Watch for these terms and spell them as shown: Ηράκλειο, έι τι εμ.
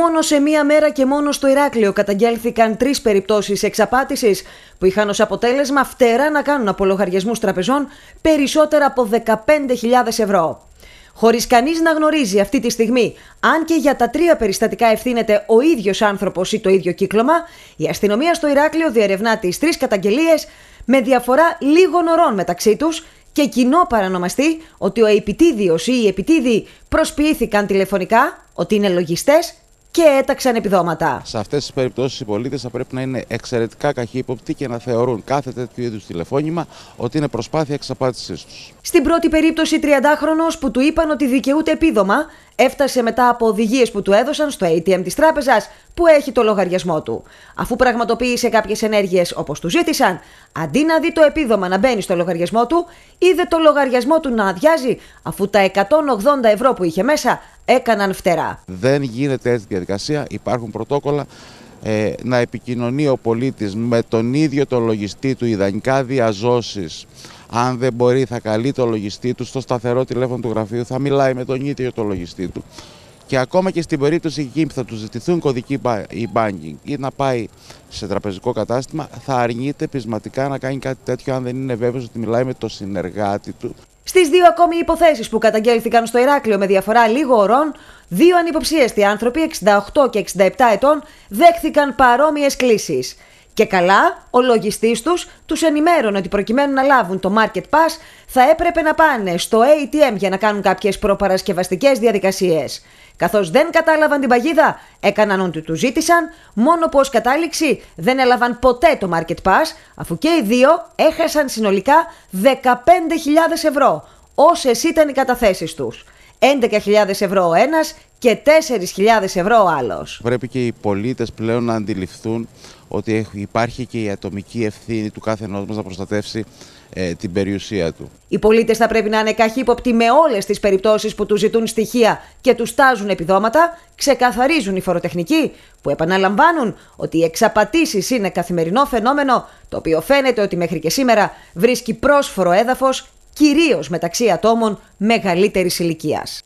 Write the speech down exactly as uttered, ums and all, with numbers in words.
Μόνο σε μία μέρα και μόνο στο Ηράκλειο καταγγέλθηκαν τρεις περιπτώσεις εξαπάτησης που είχαν ως αποτέλεσμα φτερά να κάνουν από λογαριασμούς τραπεζών περισσότερα από δεκαπέντε χιλιάδες ευρώ. Χωρίς κανείς να γνωρίζει αυτή τη στιγμή αν και για τα τρία περιστατικά ευθύνεται ο ίδιος άνθρωπος ή το ίδιο κύκλωμα, η αστυνομία στο Ηράκλειο διερευνά τις τρεις καταγγελίες με διαφορά λίγων ωρών μεταξύ τους και κοινό παρανομαστεί ότι ο επιτίδιος ή οι επιτίδιοι προσποιήθηκαν τηλεφωνικά ότι είναι λογιστές και έταξαν επιδόματα. Σε αυτές τις περιπτώσεις οι πολίτες θα πρέπει να είναι εξαιρετικά καχύποπτοι και να θεωρούν κάθε τέτοιου είδους τηλεφώνημα ότι είναι προσπάθεια εξαπάτησής τους. Στην πρώτη περίπτωση, τριαντάχρονος που του είπαν ότι δικαιούται επίδομα, έφτασε μετά από οδηγίες που του έδωσαν στο έι τι εμ της τράπεζας που έχει το λογαριασμό του. Αφού πραγματοποίησε κάποιες ενέργειες όπως του ζήτησαν, αντί να δει το επίδομα να μπαίνει στο λογαριασμό του, είδε το λογαριασμό του να αδειάζει, αφού τα εκατόν ογδόντα ευρώ που είχε μέσα έκαναν φτερά. Δεν γίνεται έτσι διαδικασία, υπάρχουν πρωτόκολλα. Ε, να επικοινωνεί ο πολίτης με τον ίδιο τον λογιστή του, ιδανικά διαζώσεις. Αν δεν μπορεί, θα καλεί τον λογιστή του στο σταθερό τηλέφωνο του γραφείου, θα μιλάει με τον ίδιο τον λογιστή του. Και ακόμα και στην περίπτωση εκεί που θα του ζητηθούν κωδικοί e-banking ή να πάει σε τραπεζικό κατάστημα, θα αρνείται πεισματικά να κάνει κάτι τέτοιο αν δεν είναι βέβαιος ότι μιλάει με τον συνεργάτη του. Στις δύο ακόμη υποθέσεις που καταγγέλθηκαν στο Ηράκλειο με διαφορά λίγων ωρών, δύο ανυποψίαστοι άνθρωποι εξήντα οκτώ και εξήντα επτά ετών δέχθηκαν παρόμοιες κλήσεις. Και καλά, ο λογιστής τους τους ενημέρωνε ότι προκειμένου να λάβουν το Market Pass θα έπρεπε να πάνε στο έι τι εμ για να κάνουν κάποιες προπαρασκευαστικές διαδικασίες. Καθώς δεν κατάλαβαν την παγίδα, έκαναν ό,τι τους ζήτησαν, μόνο που ως κατάληξη δεν έλαβαν ποτέ το Market Pass, αφού και οι δύο έχασαν συνολικά δεκαπέντε χιλιάδες ευρώ, όσες ήταν οι καταθέσεις τους. έντεκα χιλιάδες ευρώ ο ένας και τέσσερις χιλιάδες ευρώ ο άλλος. Πρέπει και οι πολίτες πλέον να αντιληφθούν ότι υπάρχει και η ατομική ευθύνη του κάθε ενός μας να προστατεύσει ε, την περιουσία του. Οι πολίτες θα πρέπει να είναι καχύποπτοι με όλες τις περιπτώσεις που τους ζητούν στοιχεία και τους τάζουν επιδόματα, ξεκαθαρίζουν οι φοροτεχνικοί που επαναλαμβάνουν ότι οι εξαπατήσεις είναι καθημερινό φαινόμενο, το οποίο φαίνεται ότι μέχρι και σήμερα βρίσκει πρόσφορο έδαφος κυρίως μεταξύ ατόμων μεγαλύτερης ηλικίας.